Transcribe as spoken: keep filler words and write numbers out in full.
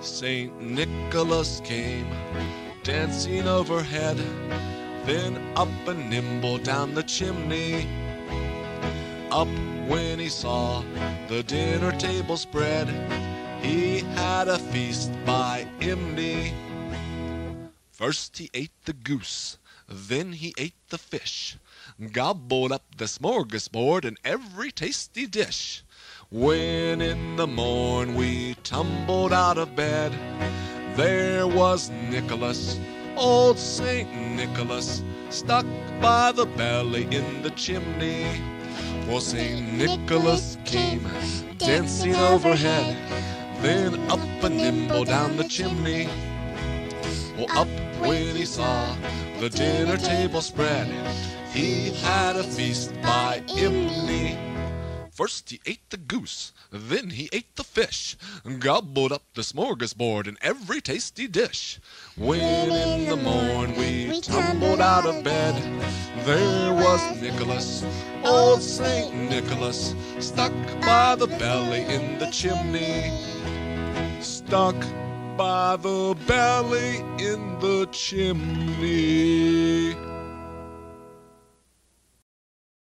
Saint Nicholas came, dancing overhead, then up and nimble down the chimney. Up when he saw the dinner table spread, he had a feast by imney. First he ate the goose, then he ate the fish, gobbled up the smorgasbord and every tasty dish. When in the morn we tumbled out of bed, there was Nicholas, old Saint Nicholas, stuck by the belly in the chimney. For Saint Nicholas came dancing overhead, then up and nimble down the chimney. Oh, up when he saw the dinner table spread, he had a feast by imney. First he ate the goose, then he ate the fish, gobbled up the smorgasbord and every tasty dish. When in the morn we tumbled out of bed, there was Nicholas, old Saint Nicholas, stuck by the belly in the chimney. Stuck by the belly in the chimney.